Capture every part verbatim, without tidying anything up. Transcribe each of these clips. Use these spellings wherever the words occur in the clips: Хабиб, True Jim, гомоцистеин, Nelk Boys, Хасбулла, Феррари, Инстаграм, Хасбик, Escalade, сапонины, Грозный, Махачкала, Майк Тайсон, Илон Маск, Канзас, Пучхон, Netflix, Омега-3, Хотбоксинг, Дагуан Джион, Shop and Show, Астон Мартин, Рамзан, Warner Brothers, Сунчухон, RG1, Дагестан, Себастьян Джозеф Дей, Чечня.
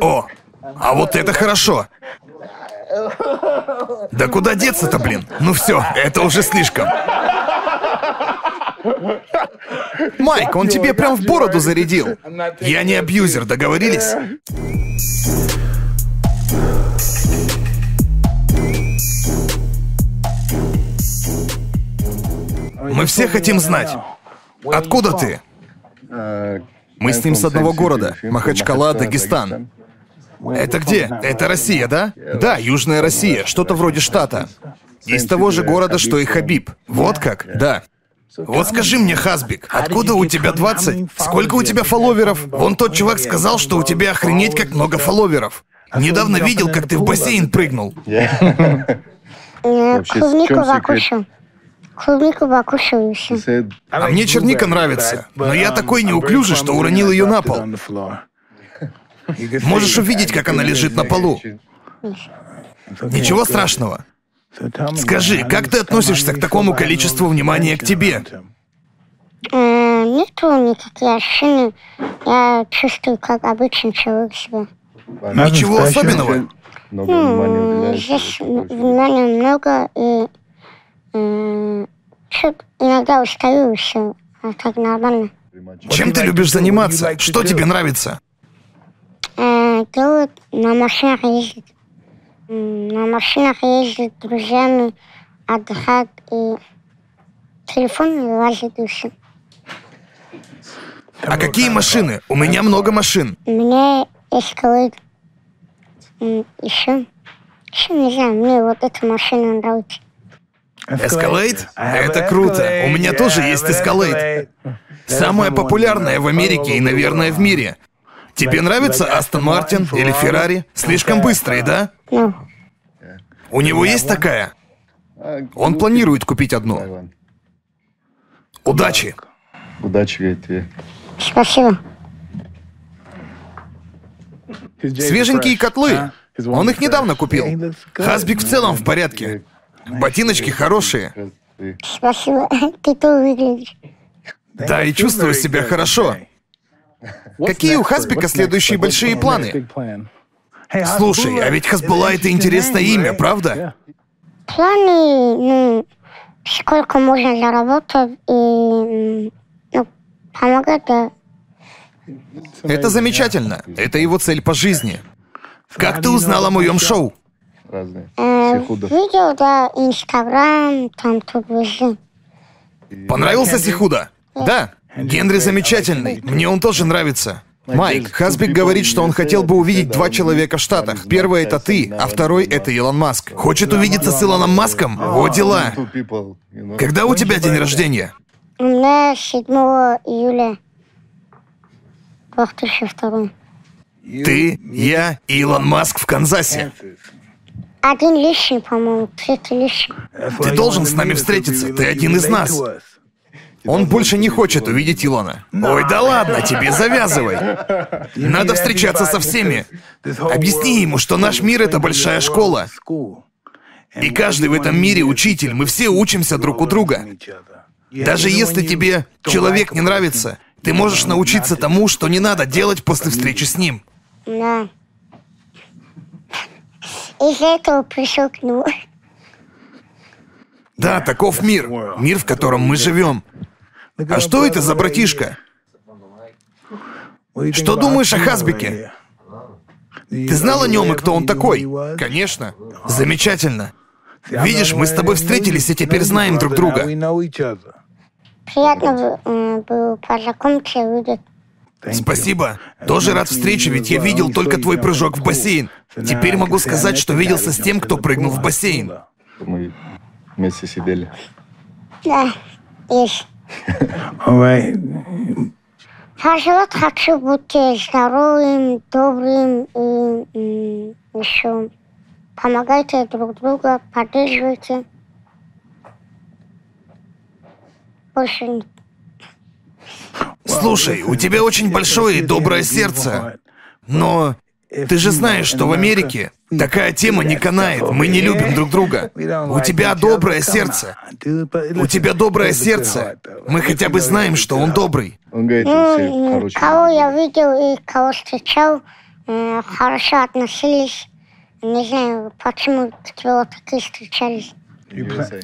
О, а вот это хорошо. Да куда деться-то, блин? Ну все, это уже слишком. Майк, он тебе прям в бороду зарядил. Я не абьюзер, договорились? Мы все хотим знать, откуда ты? Мы с ним с одного города, Махачкала, Дагестан. Это где? Это Россия, да? Да, Южная Россия, что-то вроде штата. Из того же города, что и Хабиб. Вот как? Да. Вот скажи мне, Хасбик, откуда у тебя двадцать? Сколько у тебя фолловеров? Вон тот чувак сказал, что у тебя охренеть как много фолловеров. Недавно видел, как ты в бассейн прыгнул. Клубнику закушу. Клубнику закушу еще. А мне черника нравится, но я такой неуклюжий, что уронил ее на пол. Можешь увидеть, как она лежит на полу. Ничего страшного. Скажи, как ты относишься к такому количеству внимания к тебе? Нету никаких ощущений. Я чувствую, как обычный человек себя. Ничего особенного? Ну, здесь внимания много, и иногда устаю, все, а так нормально. Чем ты любишь заниматься? Что тебе нравится? Делают, на машинах ездят. На машинах ездят с друзьями, отдыхают, и телефон вылазит и все. А какие машины? У меня много машин. У меня Escalade. Еще. Еще не знаю, мне вот эта машина нравится. Escalade? Это круто. У меня тоже есть Escalade. Самая популярная в Америке и, наверное, в мире. Тебе нравится Астон Мартин или Феррари? Слишком быстрый, да? Ну. У него есть такая? Он планирует купить одну. Удачи. Удачи тебе. Спасибо. Свеженькие котлы. Он их недавно купил. Хасбик в целом в порядке. Ботиночки хорошие. Спасибо. Ты тоже выглядишь. Да, и чувствую себя хорошо. Какие у Хасбика следующие большие планы? Слушай, а ведь Хасбулла — это интересное имя, правда? Планы, ну, сколько можно заработать и, ну, помогать. Это замечательно. Это его цель по жизни. Как ты узнал о моем шоу? Видел, да, Инстаграм, там тут везде. Понравился Сихуда? Да. Генри замечательный, мне он тоже нравится. Майк, Хасбик говорит, что он хотел бы увидеть два человека в Штатах. Первый — это ты, а второй — это Илон Маск. Хочет увидеться с Илоном Маском? О, дела. Когда у тебя день рождения? У меня седьмого июля две тысячи второго. Ты, я, Илон Маск в Канзасе. Один лишний, по-моему, третий лишний. Ты должен с нами встретиться, ты один из нас. Он больше не хочет увидеть Илона. Ой, да ладно, тебе завязывай. Надо встречаться со всеми. Объясни ему, что наш мир — это большая школа. И каждый в этом мире учитель, мы все учимся друг у друга. Даже если тебе человек не нравится, ты можешь научиться тому, что не надо делать после встречи с ним. Да. Из-за этого пришел к нему. Да, таков мир. Мир, в котором мы живем. А что это за братишка? Что думаешь о Хасбике? Ты знал о нем и кто он такой? Конечно. Замечательно. Видишь, мы с тобой встретились и теперь знаем друг друга. Приятно было познакомиться, увидеть. Спасибо. Тоже рад встрече, ведь я видел только твой прыжок в бассейн. Теперь могу сказать, что виделся с тем, кто прыгнул в бассейн. Мы вместе сидели. Да. Пожалуйста, хочу быть здоровым, добрым и еще помогайте друг другу, поддерживайте. Больше. Слушай, у тебя очень большое и доброе сердце, но ты же знаешь, что в Америке такая тема не канает, мы не любим друг друга. У тебя доброе сердце. У тебя доброе сердце. Мы хотя бы знаем, что он добрый. Ну, кого я видел и кого встречал, э, хорошо относились. Не знаю, почему вот такие встречались.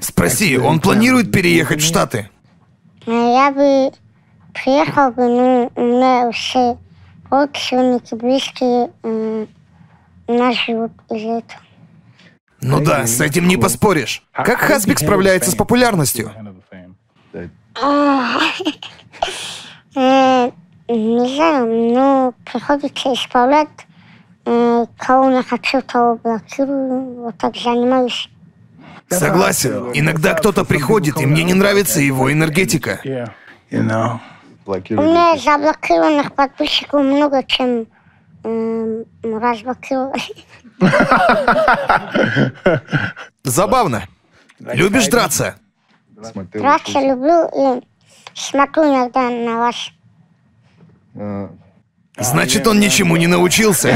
Спроси, он планирует переехать в Штаты? Я бы приехал бы, но у меня все родственники, близкие э, нас живут из-за этого. Ну да, с этим не поспоришь. Как Хасбик справляется с популярностью? Не знаю, но приходится исправлять. Кого не хочу, того блокирую. Вот так занимаюсь. Согласен. Иногда кто-то приходит, и мне не нравится его энергетика. У меня заблокированных подписчиков много, чем разблокировали. Забавно. Любишь драться? Драться люблю и смотрю иногда на вас. Значит, он ничему не научился.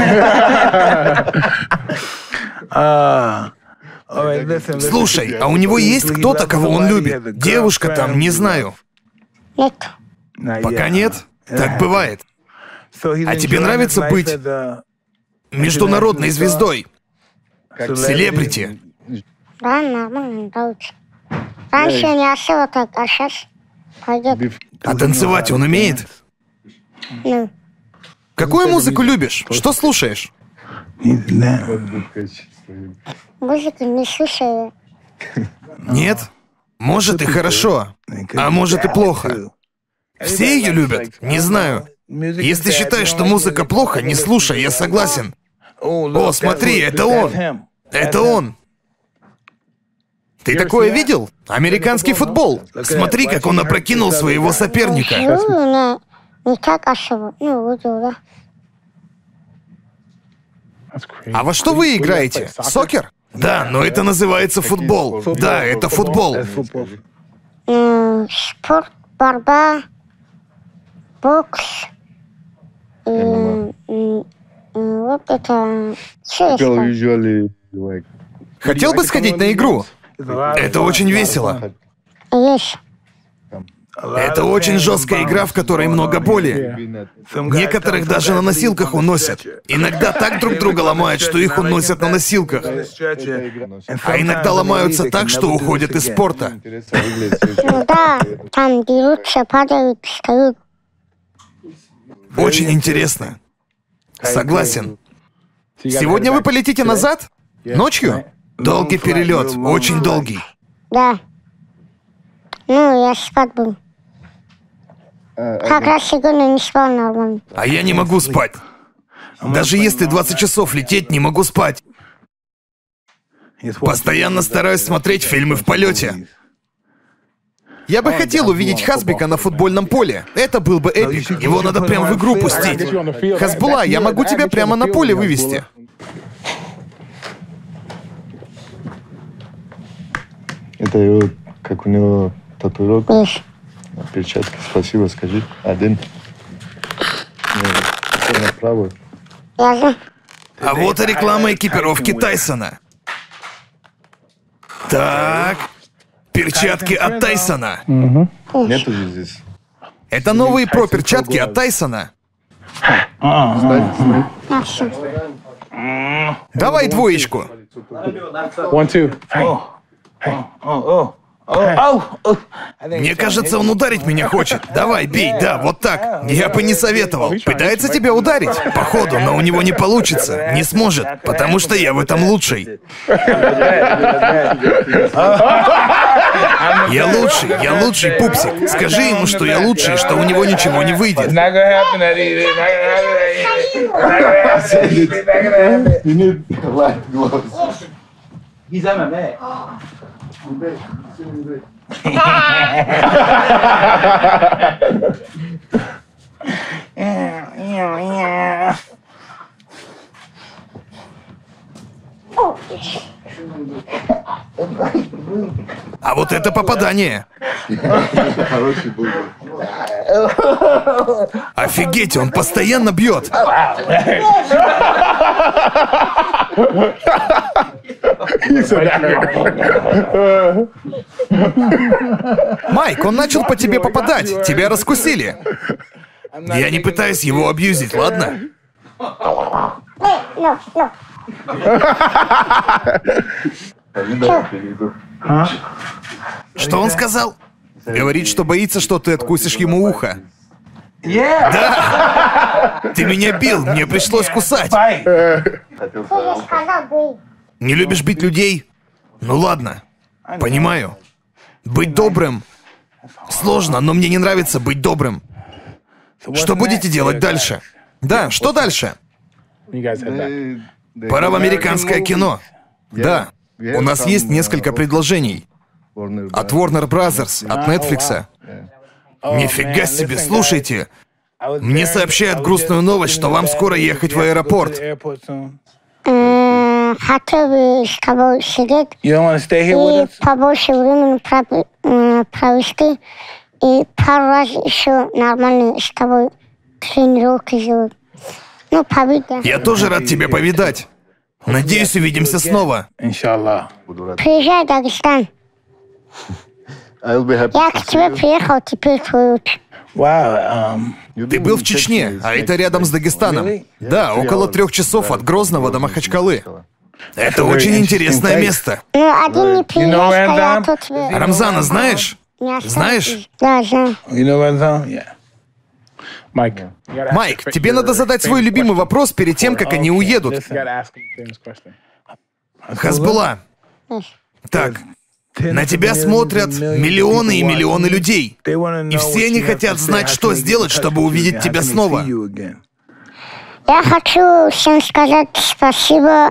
Слушай, а у него есть кто-то, кого он любит? Девушка там, не знаю. Нет. Пока нет? Так бывает. А тебе нравится быть международной звездой? Селебрити? Да, нормально, нравится. Раньше не особо так, а сейчас пойдет. А танцевать он умеет? Ну. Какую музыку любишь? Что слушаешь? Музыку не слушаю. Нет? Может и хорошо, а может и плохо. Все ее любят? Не знаю. Если считаешь, что музыка плохо, не слушай, я согласен. О, смотри, это он. Это он. Ты такое видел? Американский футбол. Смотри, как он опрокинул своего соперника. Не так особо. Ну, да. А во что вы играете? Сокер? Да, но это называется футбол. Да, это футбол. Спорт, борьба, бокс. Вот это... Хотел бы сходить на игру? Это очень весело. Это очень жесткая игра, в которой много боли. Некоторых даже на носилках уносят. Иногда так друг друга ломают, что их уносят на носилках. А иногда ломаются так, что уходят из спорта. Да, там дерутся, падают, встают. Очень интересно. Согласен. Сегодня вы полетите назад? Ночью? Долгий перелет, очень долгий. Да. Ну, я спать был. Как раз сегодня не спал нормально. А я не могу спать. Даже если двадцать часов лететь, не могу спать. Постоянно стараюсь смотреть фильмы в полете. Я бы хотел увидеть Хасбика на футбольном поле. Это был бы эпик. Его надо прямо в игру пустить. Хасбулла, я могу тебя прямо на поле вывести. Это его, как у него... Татуировка. Перчатки, спасибо, скажи. Один. А вот и реклама экипировки Тайсона. Так. Перчатки от Тайсона. Нету же здесь. Это новые про перчатки от Тайсона. Давай двоечку. Мне кажется, он ударить меня хочет. Давай, бей, да, вот так. Я бы не советовал. Пытается тебя ударить? Походу, но у него не получится. Не сможет, потому что я в этом лучший. Я лучший, я лучший, пупсик. Скажи ему, что я лучший, что у него ничего не выйдет. А вот это попадание. Офигеть, он постоянно бьет. Майк, он начал по тебе попадать. Тебя раскусили. Я не пытаюсь его абьюзить, ладно? Ну, ну. Что он сказал? Говорит, что боится, что ты откусишь ему ухо. Yeah. Да! Ты меня бил, мне пришлось кусать. Не любишь бить людей? Ну ладно, понимаю. Быть добрым сложно, но мне не нравится быть добрым. Что будете делать дальше? Да, что дальше? Пора в американское кино. Да, у нас есть несколько предложений. От Warner Brothers, от Netflix. Нифига себе, слушайте. Мне сообщают грустную новость, что вам скоро ехать в аэропорт. Хотел бы с тобой сидеть и побольше времени провести. И пару раз еще нормально с тобой тренировки сделать. Ну, победа. Я тоже рад тебя повидать. Надеюсь, увидимся снова. Приезжай в Дагестан. Я к тебе приехал, теперь твой лучше. Ты был в Чечне, а это рядом с Дагестаном. Да, около трех часов от Грозного до Махачкалы. Это очень интересное место. Ну, один не приезжал, а я тут... Рамзана знаешь? Знаешь? Да, знаю. Майк. Майк, тебе надо задать свой любимый вопрос перед тем, как они уедут. Хасбулла. Так. На тебя смотрят миллионы и миллионы людей. И все они хотят знать, что сделать, чтобы увидеть тебя снова. Я хочу всем сказать спасибо,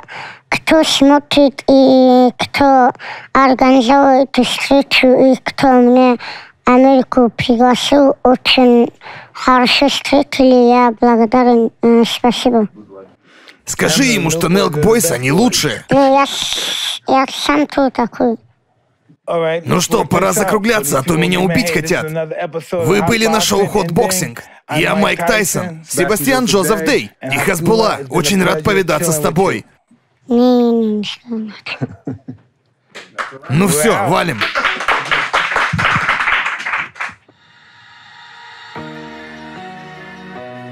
кто смотрит и кто организовал эту встречу, и кто мне Америку пригласил. Очень хорошо встретили, я благодарен. Спасибо. Скажи ему, что Nelk Boys они лучшие. Ну, я, я сам тут такой. Ну что, пора закругляться, а то меня убить хотят. Вы были на шоу «Хотбоксинг». Я Майк Тайсон, Себастьян Джозеф Дей и Хасбулла. Очень рад повидаться с тобой. Ну все, валим.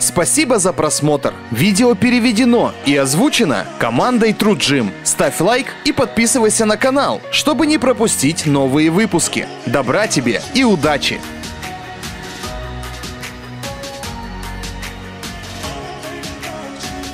Спасибо за просмотр. Видео переведено и озвучено командой True Jim. Ставь лайк и подписывайся на канал, чтобы не пропустить новые выпуски. Добра тебе и удачи!